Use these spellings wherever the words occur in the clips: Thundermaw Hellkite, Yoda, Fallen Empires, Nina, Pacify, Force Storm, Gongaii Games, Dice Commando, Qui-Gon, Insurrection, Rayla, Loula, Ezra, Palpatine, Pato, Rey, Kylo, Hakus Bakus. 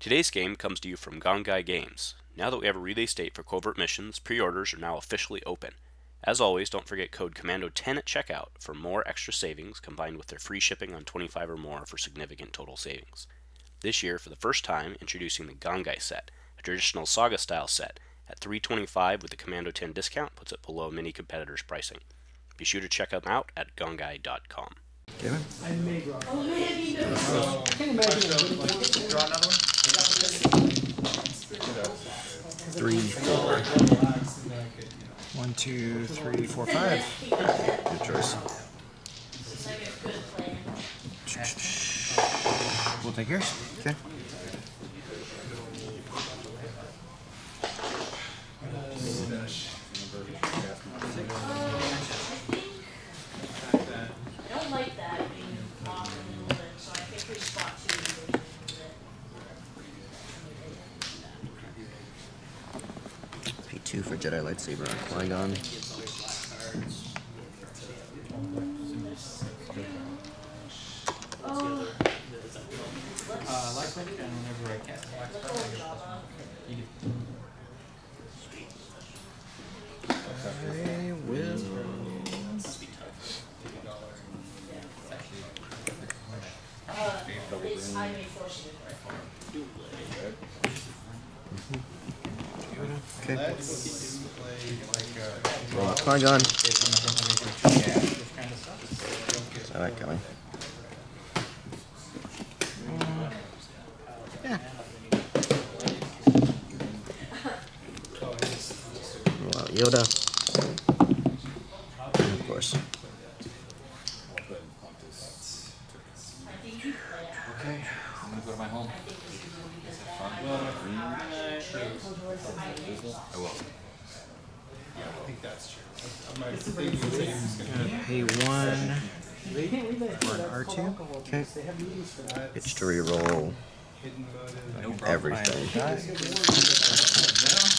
Today's game comes to you from Gongaii Games. Now that we have a release date for covert missions, pre-orders are now officially open. As always, don't forget code COMMANDO10 at checkout for more extra savings combined with their free shipping on 25 or more for significant total savings. This year, for the first time, introducing the Gongaii set, a traditional saga-style set, at $325 with the COMMANDO10 discount puts it below many competitors' pricing. Be sure to check them out at gongaii.com. Kevin? I made one. Oh, man, oh. I can imagine draw another one? 3, 4. 1, 2, 3, 4, 5. Good choice. We'll take yours. Okay. Two for Jedi lightsaber on Qui-Gon. I will. Okay. Let's play like a Qui-Gon. I like going. Yeah. Well, Yoda. And of course. Okay. I'm gonna go to my home. Is it fun? I will. Yeah, I think that's true. I'm pay one for an R2. Okay. It's to reroll everything.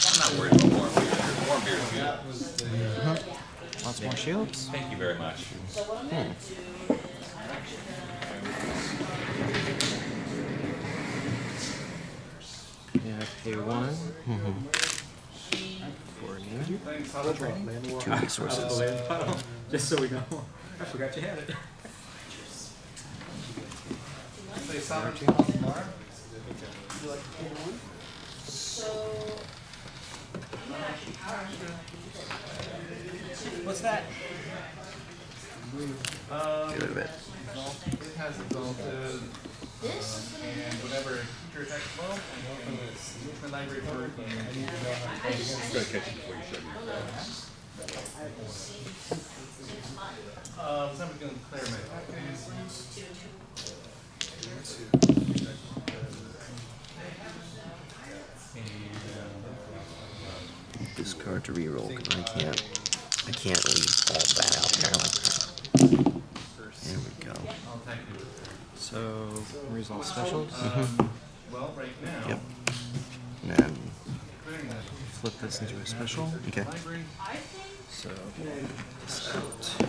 I'm not worried about warm beer. Warm beer is good. Lots more shields. Thank you very much. Yeah, pay one. For new. 2 resources. Just so we know. I forgot you had it. What's that? Give it a bit. It has exalted. And whatever creature attack 12, and it's the library for somebody's going to declare my package. Discard to reroll, because I can't leave all that out now. There we go. So, resolve specials. Well, right now. Yep. And then flip this into a special. Okay. So, this out.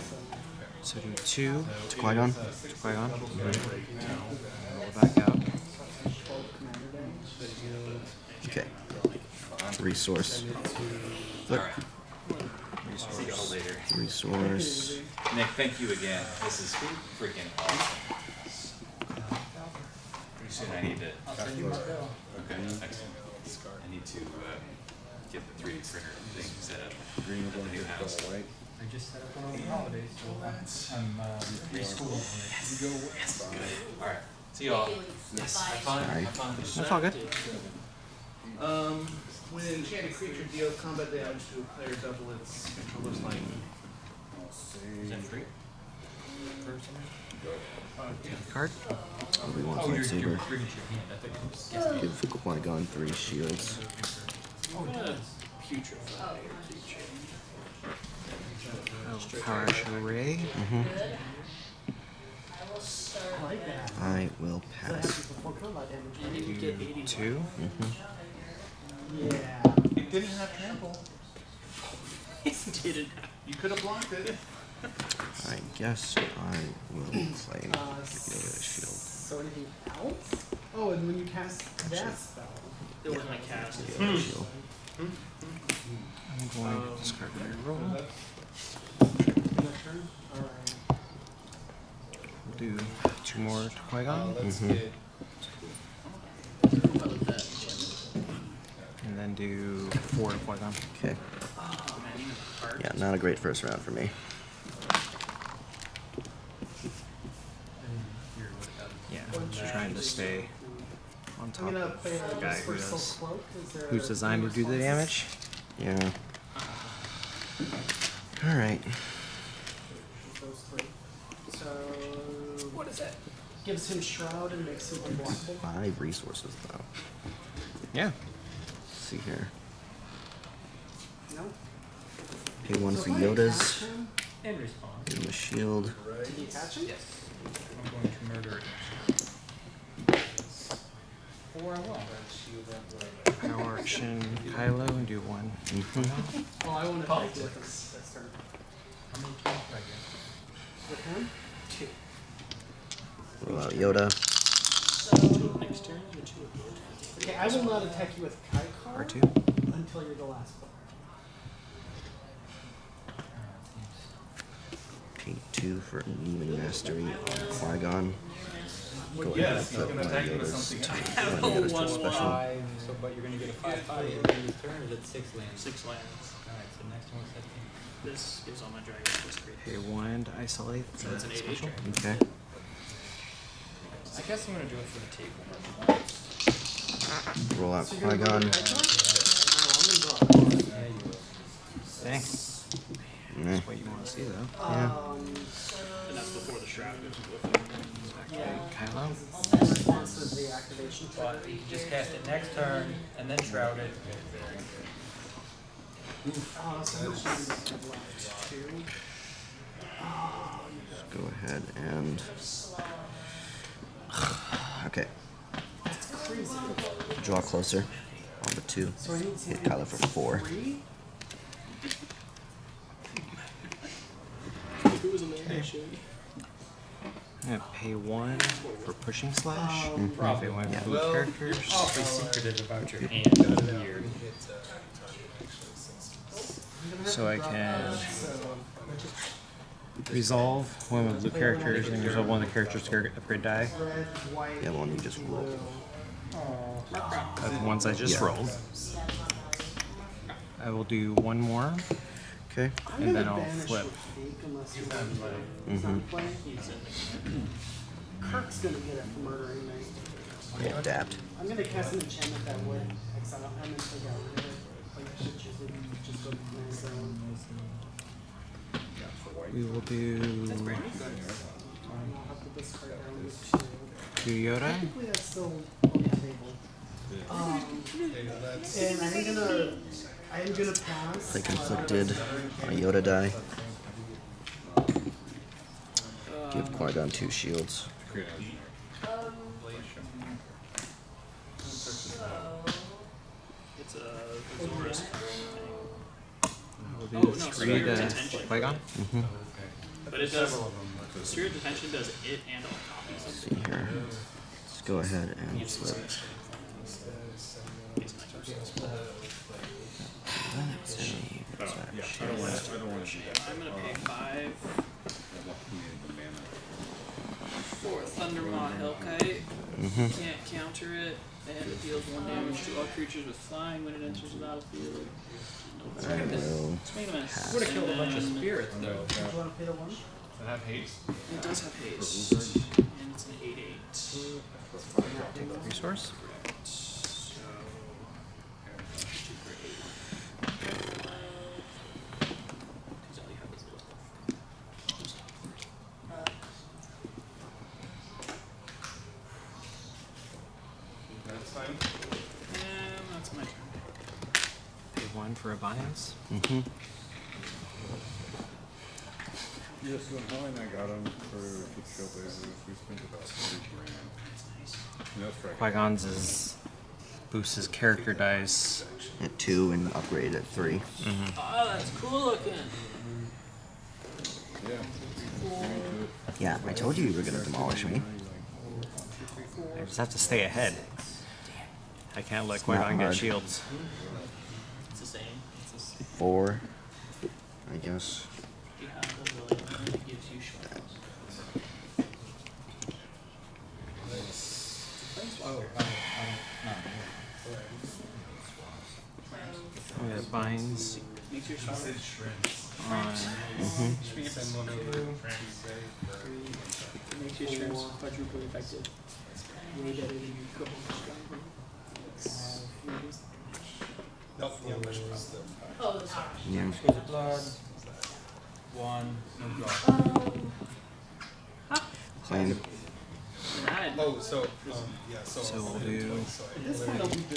So, do 2 to Qui-Gon. To Qui-Gon. Roll back out. Okay. Resource. Flip. Resource. See y'all later. Resource. Nick, thank you again. This is freaking awesome. I need to. Okay, excellent. I need to get the 3D printer thing set up at the new house. I just set up one on the holidays. I'm reschooling. Yes, good. All right. See y'all. Yes. Have fun. That's all good. When an enchanted creature deals combat damage to a player, double its controller's life. Is that free? Card? Oh, we want lightsaber. Give Qui-Gon 3 shields. Power to Rey. I will pass. 2. Yeah. It didn't have trample. It didn't. You could have blocked it. I guess I will play. Get rid of the shield. So anything else? Oh, and when you cast that spell, it was my cast. Yeah. I'm going to discard my roll. Alright. We'll do two more to Qui-Gon. And then do four to Qui-Gon. Okay. Yeah, not a great first round for me. Yeah, I'm trying to stay on top of the guy who does, who's designed to do the damage. Yeah. Alright. So, what is that? Gives him Shroud and makes him unblockable. 5 resources, though. Yeah. Let's see here. Nope. Pay 1 for Yoda's. And respawn. Give him a shield. Right. Did you catch him? Yes. I'm going to murder it. Or I won't. Power action Kylo and do 1. Oh, I want to fight with him. That's turn. How many can I get? With him? 2. What about Yoda? So, next turn, you 2 or 4. Okay, I will not attack you with Kaikar R2 until you're the last player. P2 for even mastery on Qui-Gon. Well, yes, he's going to attack him with something. I have a 1-5, so, but you're going to get a 5/5 every turn, is it 6 lands? 6 lands. Alright, so next one's 17. This gives all my dragons +3. Okay, 1 to isolate. So that's an 8/8 dragon. Okay. I guess I'm going to do it for the table. Roll out Qui-Gon. Thanks. That's what you want to see, though. Yeah. And that's before the shroud goes with it. Yeah. Kylo? But you just cast it next turn, and then shroud it. Just go ahead and... okay. Draw closer. On the 2. Hit Kylo for 4. I'm going to pay 1 for pushing slash. Probably one for the characters. You're awfully secretive about your hand. Weird. So I can resolve one of the characters and resolve one of the characters to upgrade die. Yeah, one you just rolled. The ones I just rolled. I will do 1 more. Okay. And then I'll flip. Kirk's gonna get it for murdering me. Yeah, dabbed. I'm gonna cast an enchantment that would exile him and figure out where I should choose it and just go to my zone. We will do. That's great. I'll have to discard down to Yoda. Technically, that's still on the table. And I am gonna pass. Play conflicted on a Yoda die. Give Qui-Gon 2 shields. It's a Zora's thing. 3 to Qui-Gon. But it does. Sphere of Detention does it and all copies. Let's see here. Let's go ahead and flip. I'm going to pay 5 for Thundermaw Hellkite. Can't counter it, and it deals 1 damage to all creatures with flying when it enters the battlefield. It would have killed a bunch of spirits, though. Do you want to pay the 1? Does it have haste? It does have haste. And it's an 8/8. Resource? For a bias. Yes, when Helen and I got him for the show basis, we spent about 3 grand. That's nice. Qui-Gon's is boosts his character dice at 2 and upgrade at 3. Oh, that's cool looking. Yeah. Yeah, I told you were gonna demolish me. I I just have to stay ahead. I can't let Qui-Gon get shields. It's the same. Four, I guess. Oh, yeah, binds. Makes your shrimps quadruple effective. Way better than you go So we'll do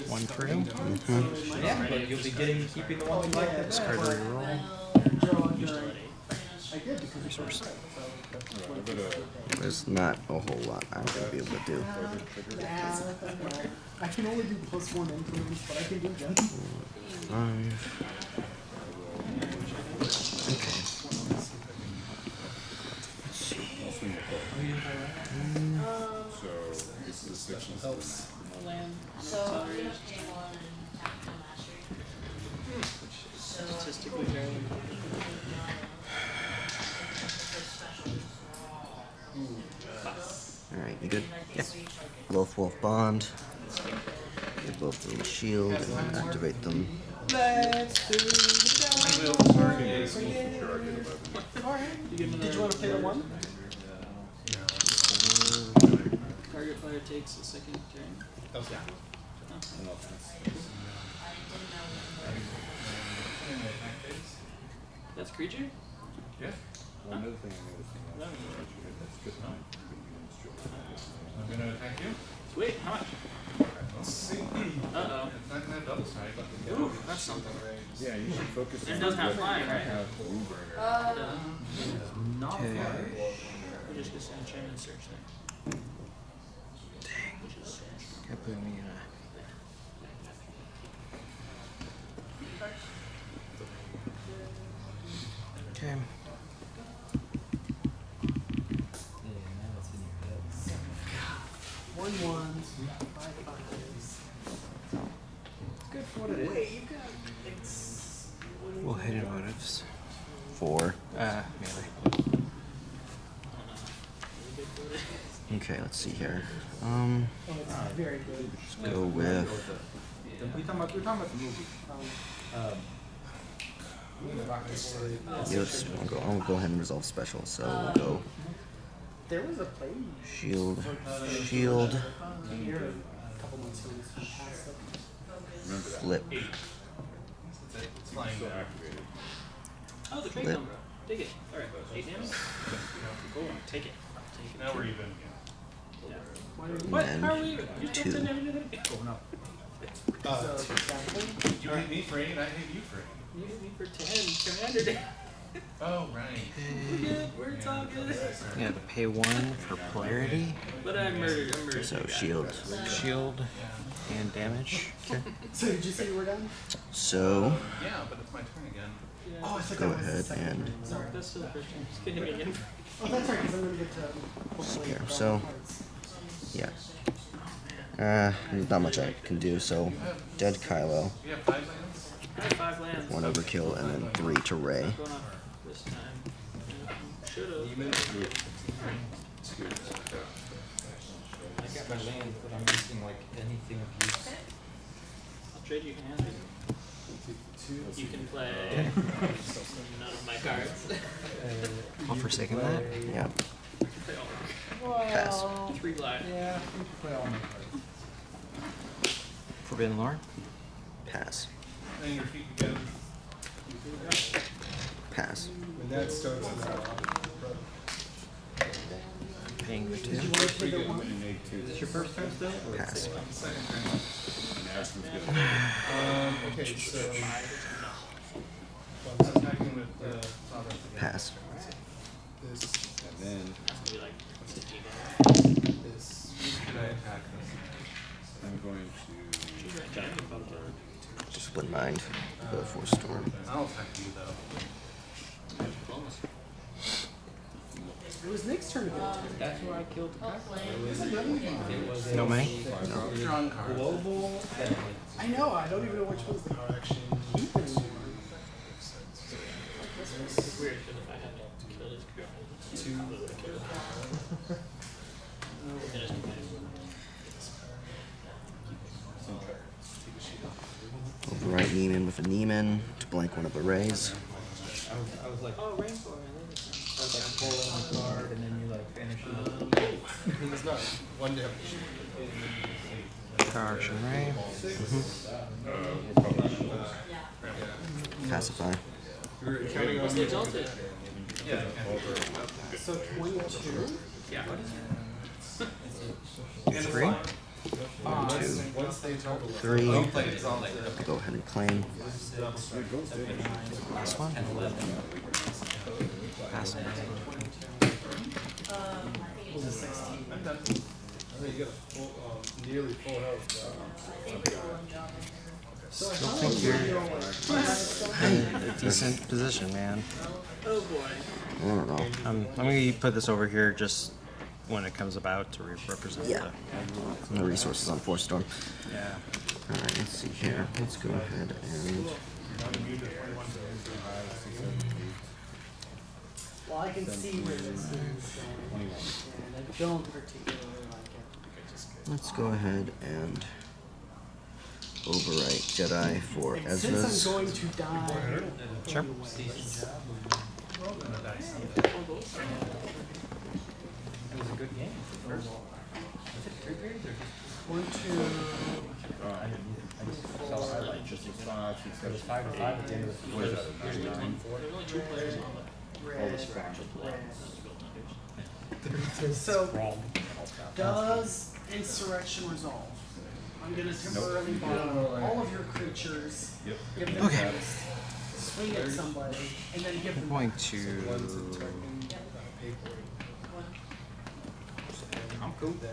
one crew. Yeah, but you'll be keeping the one like that. Discard reroll. Resource. There's not a whole lot I'm gonna be able to do. I can only do +1 influence, but I can do that. 5. Okay. So this is the section helps. So statistically very alright, you good? Yeah. Both wolf bond. Give both little shield and activate them. Let's do the did you want to play the one? Target player takes a second turn. Oh, yeah. That's creature? Yeah. One other thing I noticed. That's good. I'm gonna attack you. Sweet, how much? Let's see. Uh-oh. Ooh, that's something. Yeah, you should focus on it. It doesn't have flying, right? Not flying. We're just gonna send Chain and search there. Dang. Can't put me in a... Okay. Good for what it is. We'll hit emotives. 4. Melee. Okay, let's see here. Let's go with. Yes, I'll go ahead and resolve special. So we'll go. There was a play. Shield. Shield. Flip. Oh, the trade number. Dig it. Alright, 8 damage. Go on, take it. Now we're even. What? How are we? You still didn't have anything? Oh, no. You hit me for 8, and I hit you for 8. You hit me for 10. Commander. Oh, right. We're talking. Yeah, to pay 1 for polarity. But I murdered. So shield. Shield and damage. Okay. So did you say you were done? So. Yeah, but it's my turn again. Oh, I think go ahead and. Sorry, that's the first turn. Just kidding me again. Oh, that's right, because I'm going to get to. Yeah, so. Yeah. There's not much I can do, so. Dead Kylo. You have 5 lands? I have 5 lands. 1 overkill and then 3 to Rey. This time. I got my land, but I'm missing like anything of use. I'll trade you hands. You can play none of my cards. I'll Forsaken that? Yeah. I can play all my cards. Pass. 3 black. Yeah, I can play all my cards. Forbidden Lore? Pass. And your feet again. Pass. When that starts, paying the 2. Is this your first turn still? Pass. Okay, so I'm attacking with the top. Pass. This. And then. This. Should I attack this? I'm going to. Just split mind. Go for a storm. I'll attack you though. It was Nick's turn to go. That's where I killed the guy. No money? No. Global. I know, I don't even know which was the card actually. It's weird because if I had to kill this girl, I would have killed her. Right Neiman with a Neiman to blank one of the Rays. I was like, oh, Rainforest. I was like, I'm pulling the card, and then you like finish it. It's not one definition. Power action Ray. Pacify. What's the exalted? Yeah. So 22? Yeah. It's free. 1, 2, 3. Go ahead and claim. Last one. Pass one. I'm done. You got nearly full health. Still think you're in a decent position, man. Oh boy. I don't know. I'm going to put this over here just when it comes about to represent the resources on Force Storm. Yeah. Alright, let's see here. Let's go ahead and... Well, I can see where this is going. And I don't particularly like it. Let's go ahead and overwrite Jedi for Ezra's. Since I'm going to die, sure. It was a good game. First. Was it 3 periods or just 1, 2? I just saw 5 to 5 at the end of the 4. There's only 2 players on it. All the fractal players. So, does Insurrection resolve? I'm going to temporarily bottle all of your creatures. Give them first, swing at somebody, and then give them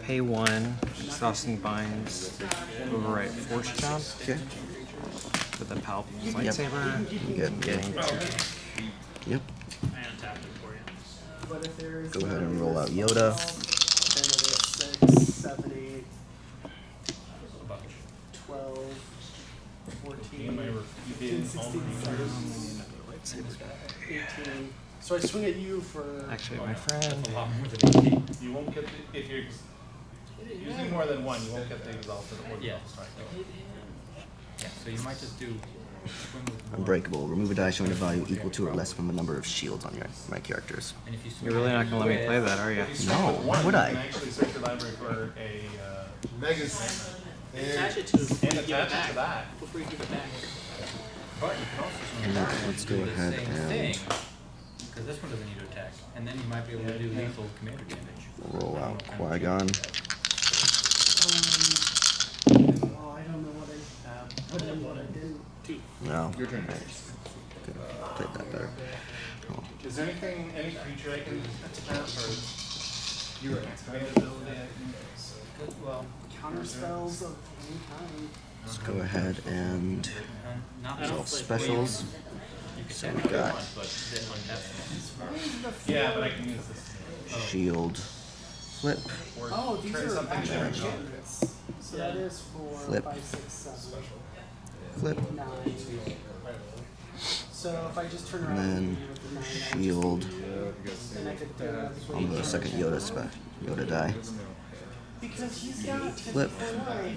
Pay 1, Saucing Binds, overwrite Force Storm with a Palpatine's lightsaber. Yep. Go ahead and roll out Yoda. 6, 7, 8, 12, 14, 15, 16, 17, 18. So I swing at you for... Actually, my friend... You won't get the... If you're using more than one, you won't get the exalted or the strike. Yeah, so you might just do... Unbreakable. Remove a die showing a value equal to or less from the number of shields on my characters. You're really not going to let me play that, are you? No, why would I? You can actually search the library for a... Mega... Attach it to... And attach it to that. Before you give it back. And let's go ahead and... Because this one doesn't need to attack, and then you might be able to do lethal commander damage. Roll out Qui-Gon. Oh, I don't know what I have. I don't know what I did. 2. No. Your turn. Could have played that better. Cool. Is there anything, any creature I can attack or your activated ability? Well, counter spells of any kind. Let's go ahead and resolve specials. So we got shield flip. Oh, these are candidates. So that is for flip. 5, 6, 7. Flip. 9. So if I just turn around and then shield on the second Yoda spot, Yoda die. Because he's got flip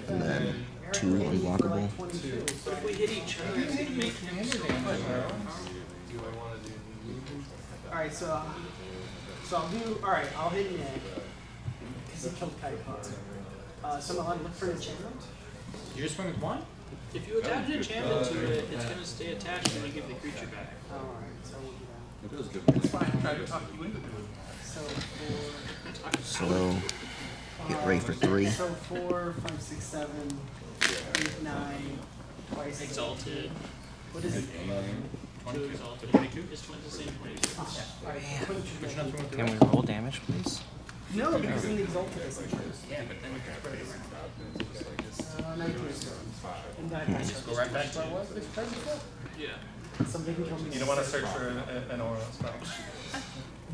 and then 2 unblockable. If we hit each other, it would make him so much. Alright, so I'll do. Alright, I'll hit Nick. Because he killed Kylo. So I'm allowed to look for an enchantment? You just went with 1? If you attach an enchantment to it, it's going to stay attached when you give the creature back. Alright, so we'll do that. It was good. It's fine. I'm trying to talk you into doing that. So, for. Slow. Get Rey for 3. So 4, 5, 6, 7. 8, 9, twice. Exalted. What is it? 22 exalted. 22? It's 22. Can we roll damage, please? No, because in the exalted is like this. Yeah, but then we can spread it around. 19. And then I just go right back to it. Yeah. Something you don't want to search for an aura spell.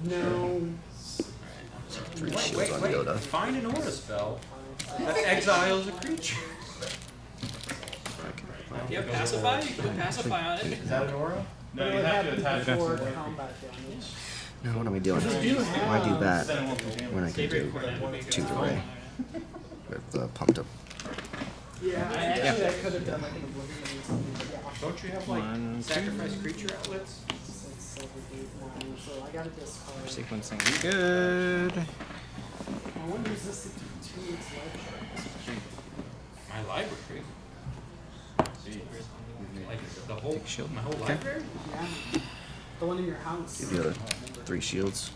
No. Three shields on Yoda. Find an aura spell that exiles a creature. Do you have Pacify? You can do Pacify on it. Is that an aura? No, you have to attack for combat damage. No, what am I doing? Why do that when I can do two away with the pumped up? Yeah, actually I could have done like an Oblivion. Don't you have like sacrifice creature outlets? So I got it this card. Sequencing good. I wonder is this the 2 weeks library? My library? Like the whole shield, my whole library? Yeah. The one in your house. Give you 3 shields.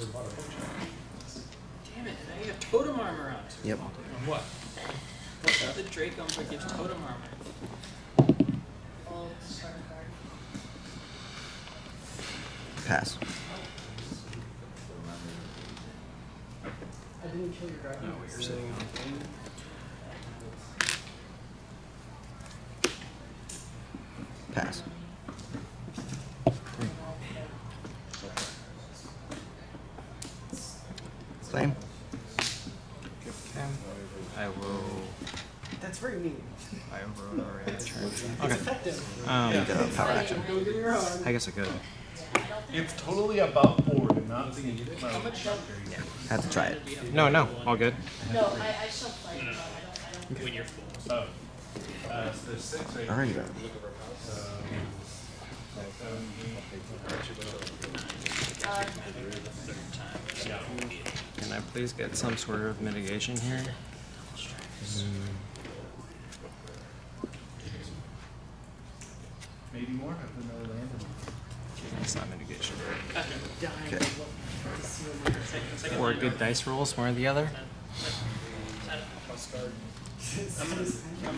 Damn it, now you have totem armor on. Yep. On what? What's the Drake on that gives totem armor? Pass. I didn't kill your dragon. No, we were sitting on thing. Pass. Claim. Okay. I will. That's very mean. I wrote already. Okay. Effective. Power action. I guess I could. It's totally above board and not thinking you did. Yeah, I have to try it. No, no, all good. No, I shall play. Okay. When you're full. Oh. So there's 6 right here. You can I please get some sort of mitigation here? Maybe more? That's not mitigation. Okay. Or good dice rolls, one or the other. I'm gonna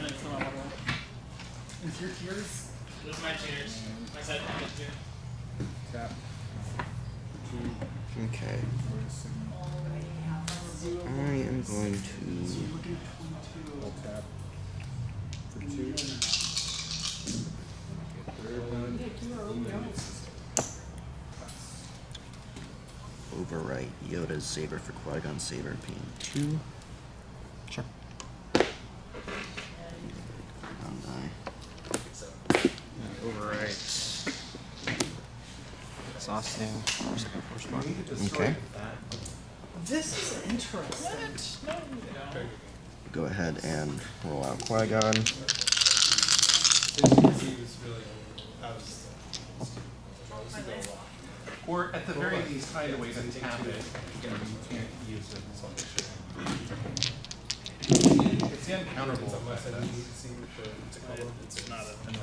fill out one. Is your tears? Those are my tears. My side damage too. Tap. 2. Okay. I am going to. I'll tap. For 2. Third one. Overwrite Yoda's saber for Qui-Gon's saber, paying 2. Sure. Overwrite. Exhausting. Force Storm. Okay. This is interesting. What? No. Go ahead and roll out Qui-Gon. Or at the very least, find a way to tap it. Again, you can't use it. It's uncounterable. It's not a thing.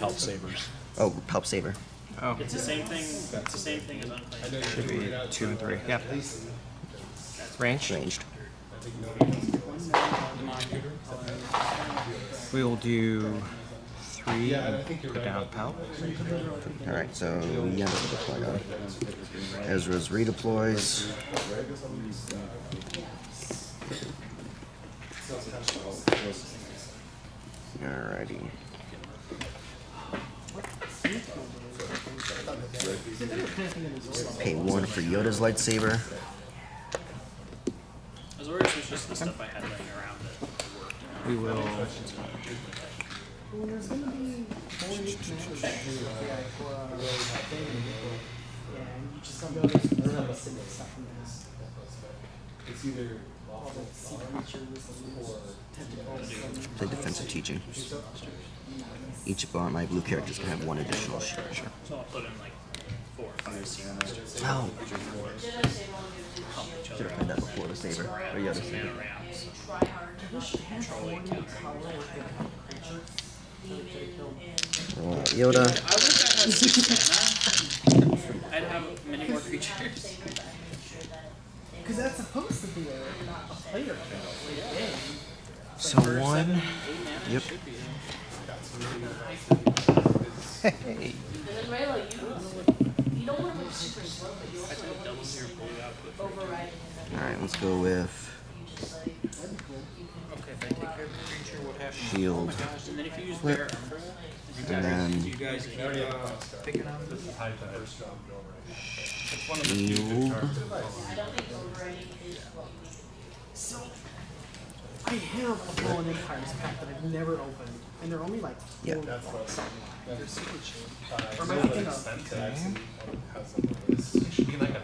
Help savers. Oh, help saver. Oh. It's the same thing. It's the same thing as unplanned. Should be 2 and 3. Yep. Ranged. Ranged. We will do 3. Yeah, put down Pal. All right. So we have to deploy on Ezra's redeploys. Alrighty. Pay 1 for Yoda's lightsaber. I was worried it was just the stuff I had laying around that worked. We will. There's going to be more and you just don't go to a single stuff from this. It's either. Play defensive teaching. Each of my blue characters can have 1 additional shield. Sure. So I'll put in like 4 or 5 Oh! Should have played that before the saber. Or the other saber. Roll out Yoda. I'd have many more creatures. Because that's supposed to be a player kill. Yeah. So 1. Yep. Hey. Alright, let's go with shield, flip, and then I have a Fallen Empires pack that I've never opened, and they're only like $4. It should be like $1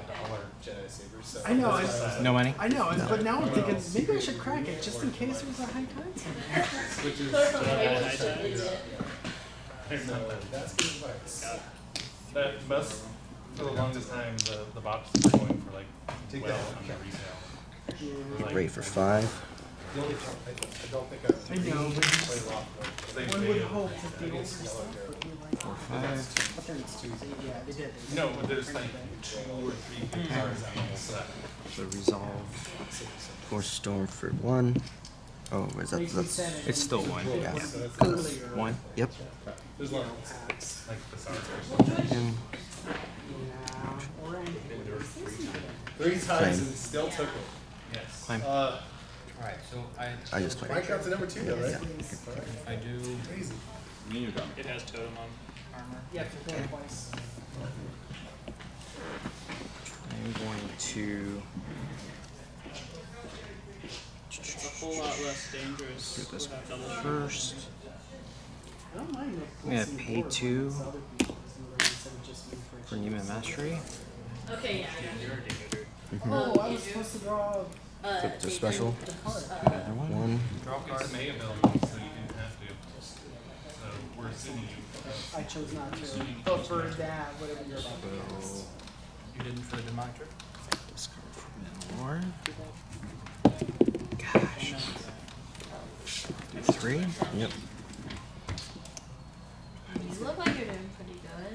Jedi Saber. So I know. No money? I know, but now I'm thinking maybe I should crack it just in case there's a high concept. But most, for the longest time, the boxes are going for like under retail. Rate for $5. I don't think I know, but one would hope that the older stuff would be like 4 or 5. But then it's 2. Yeah, they did. No, but there's like 2 or 3 big cards on the whole set. So resolve. Force Storm for 1. Oh, is that it's still 1. Yeah. Yeah. 1? Yep. There's one else. Like the and there were 3 times and it still took it. Yes. Climb. Alright, so I just played Minecraft's at number 2 though, right? Yeah. I do. Crazy. It has totem on armor. Yeah, for okay. Twice. I'm going to a whole lot less dangerous. Do this first. I'm going to pay 2 for Newman Mastery. Okay, yeah. Mm-hmm. Oh, I was supposed to draw. Flip to special. Another one. Draw cards. May available, so you didn't have to. So we're assuming you. I chose not to. But for that, whatever you're about to cast. You didn't for the Demonter? Discard from Warren. Gosh. Do 3? Yep. You look like you're doing pretty good.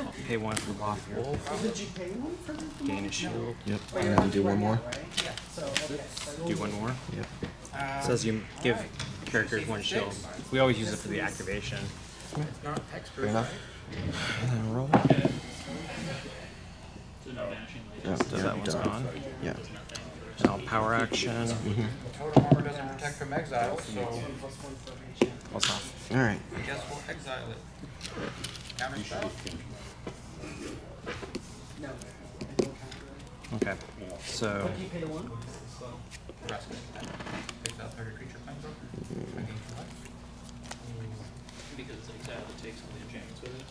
I'll pay 1 for Boff Wolf. Did you pay 1 for the gain a shield? Yep. And then do 1 more. Do 1 more? Yep. It says you give characters 1 shield. We always use it for the activation. Fair enough. And then roll. Yep, so that one's gone. Yeah. And I'll power action. Totem armor doesn't protect from exile, so. What's off? Alright. I guess we'll exile it. Okay, so because it's exile, it takes all the enchantments with it.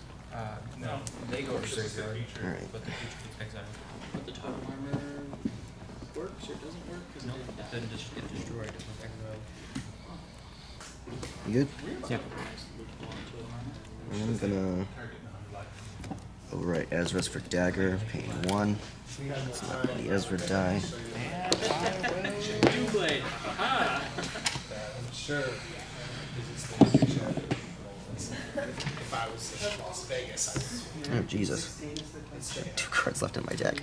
No, they go to the creature, but the creature gets exiled. But the totem armor works or doesn't work because no, it doesn't get destroyed. It's not exiled. You good? Yeah. I'm gonna overwrite Ezra's for dagger, paying 1. Let's not let the Ezra die. Oh, Jesus. 2 cards left in my deck.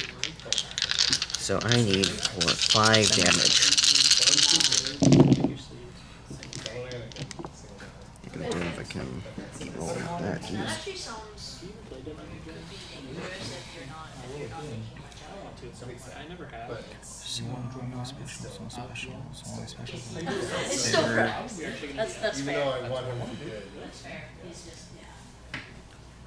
So I need 5 damage. I'm gonna do if I can. I never have. It's still crap. That's fair.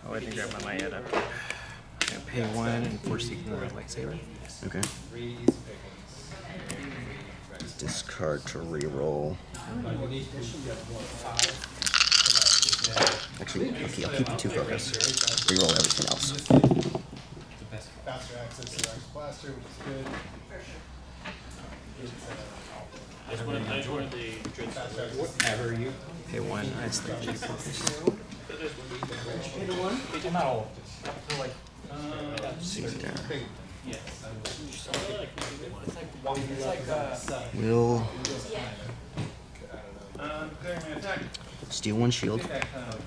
Oh, I didn't grab my head up. I'm gonna pay 1 and foresee the lightsaber. Okay. Discard to reroll. Actually, okay, I'll keep the 2 focus. Reroll everything else. Faster access to Rax Blaster, which is good. Whatever you pay 1, I just think 2 focus. Pay 1? Pay 1 all. Like, 6 there. Will. Steal 1 shield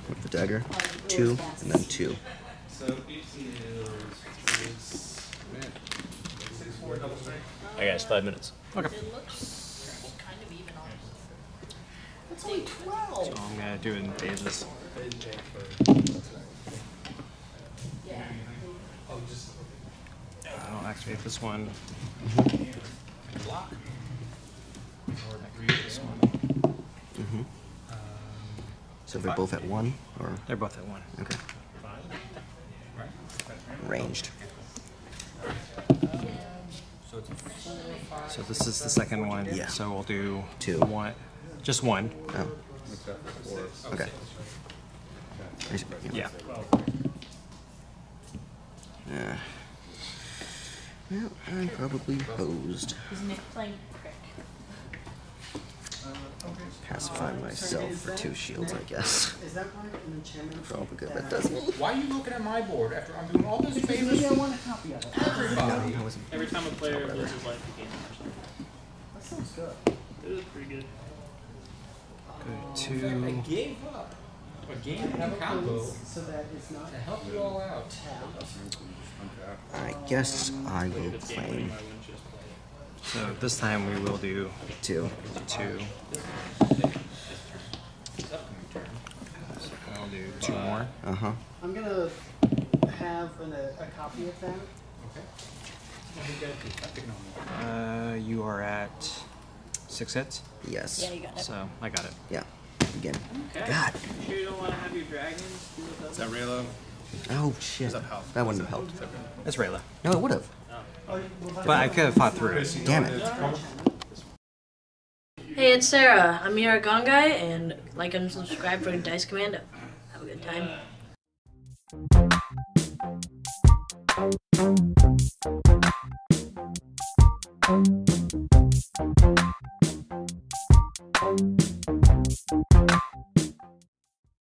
with the dagger, 2, and then 2. I guess 5 minutes. Okay. So I'm gonna do it in Davis. I'll activate this one. Block. or agree to this one. Mm-hmm. So they're both at one, or? They're both at one. Okay. Ranged. So this is the second one. Yeah. So we'll do two. One, just one. Oh. Okay. Yeah. Well, I'm probably hosed. Isn't it playing prick? Pacify myself for two shields, I guess. Is that part of an enchantment? Probably good, that does me. Why are you looking at my board after I'm doing all those favors? Everybody. No, every time a player loses life, the game or something. That sounds good. It was pretty good. Go to. I gave up a game and combo so that it's not to help you all out. I guess I will claim. So this time we will do two. So I'll do two more. Uh-huh. I'm gonna have a copy of that. Okay. You are at 6 hits? Yes. Yeah, you got it. So I got it. Yeah. Again. Okay. God. You sure you don't want to have your dragons do with us? Is that Rayla? Oh shit. That wouldn't have helped. That's Rayla. No, it would have. But I could have fought through it. Damn it. Hey, it's Sarah. I'm here at Gongaii, and like and subscribe for Dice Commando. Have a good time.